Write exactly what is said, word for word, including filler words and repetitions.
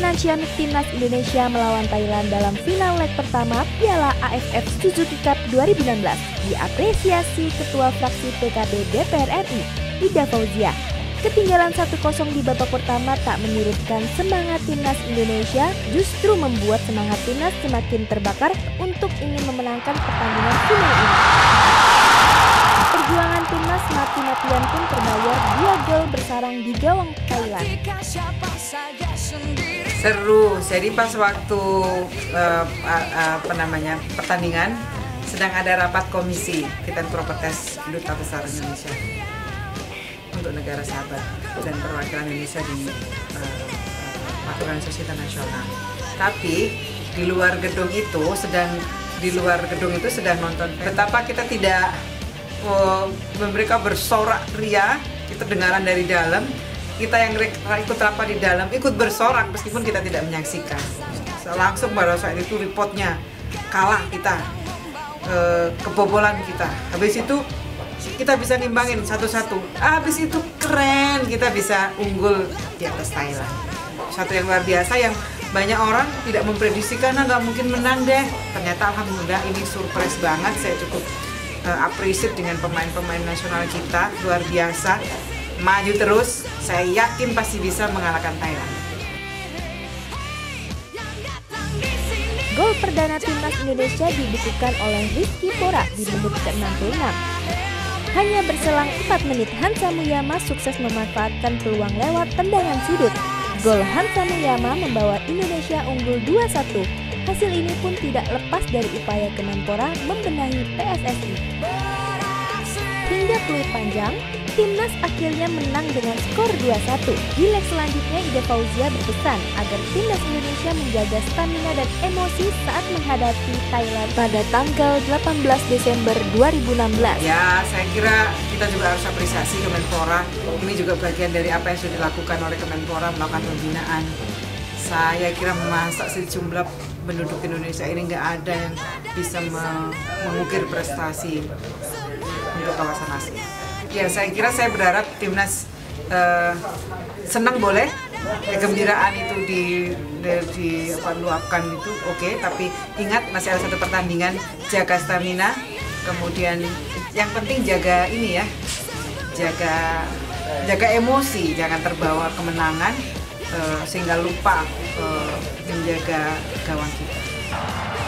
penantian Timnas Indonesia melawan Thailand dalam final leg pertama Piala A F F Suzuki Cup dua ribu enam belas diapresiasi Ketua Fraksi P K B D P R R I, Ida Fauziyah. Ketinggalan satu kosong di babak pertama tak menyurutkan semangat Timnas Indonesia, justru membuat semangat Timnas semakin terbakar untuk ingin memenangkan pertandingan final ini. Perjuangan Timnas mati-matian pun terbayar dua gol bersarang di gawang Thailand. Seru, seri pas waktu uh, apa namanya pertandingan sedang ada rapat komisi kita propertes Duta Besar Indonesia untuk negara sahabat dan perwakilan Indonesia di uh, organisasi internasional. Tapi di luar gedung itu sedang di luar gedung itu sedang nonton. Betapa kita tidak uh, mereka bersorak ria, itu dengaran dari dalam. Kita yang ikut rapat di dalam ikut bersorak meskipun kita tidak menyaksikan. Langsung pada saat itu reportnya kalah kita, e, kebobolan kita. Habis itu kita bisa nimbangin satu-satu. Habis itu keren, kita bisa unggul di atas Thailand. Satu yang luar biasa yang banyak orang tidak mempredisikan, nah nggak mungkin menang deh. Ternyata alhamdulillah ini surprise banget. Saya cukup e, appreciate dengan pemain-pemain nasional kita, luar biasa. Maju terus, saya yakin pasti bisa mengalahkan Thailand. Gol perdana Timnas Indonesia dibukukan oleh Rizky Pora di menit ke enam puluh enam. Hanya berselang empat menit, Hansamu Yama sukses memanfaatkan peluang lewat tendangan sudut. Gol Hansamu Yama membawa Indonesia unggul dua satu. Hasil ini pun tidak lepas dari upaya Kemenpora membenahi P S S I. Hingga peluit panjang, Timnas akhirnya menang dengan skor dua satu. Di leg selanjutnya, Ida Fauziyah berpesan agar Timnas Indonesia menjaga stamina dan emosi saat menghadapi Thailand pada tanggal delapan belas Desember dua ribu enam belas. Ya, saya kira kita juga harus apresiasi Kemenpora. Ini juga bagian dari apa yang sudah dilakukan oleh Kemenpora melakukan pembinaan. Saya kira masa sejumlah penduduk Indonesia ini nggak ada yang bisa mengukir prestasi untuk kawasan Asia. Ya, saya kira saya berharap Timnas uh, senang boleh, kegembiraan itu di, di, di apa, luapkan itu oke, okay. Tapi ingat masih ada satu pertandingan, jaga stamina, kemudian yang penting jaga ini ya, jaga jaga emosi, jangan terbawa kemenangan uh, sehingga lupa uh, menjaga gawang kita.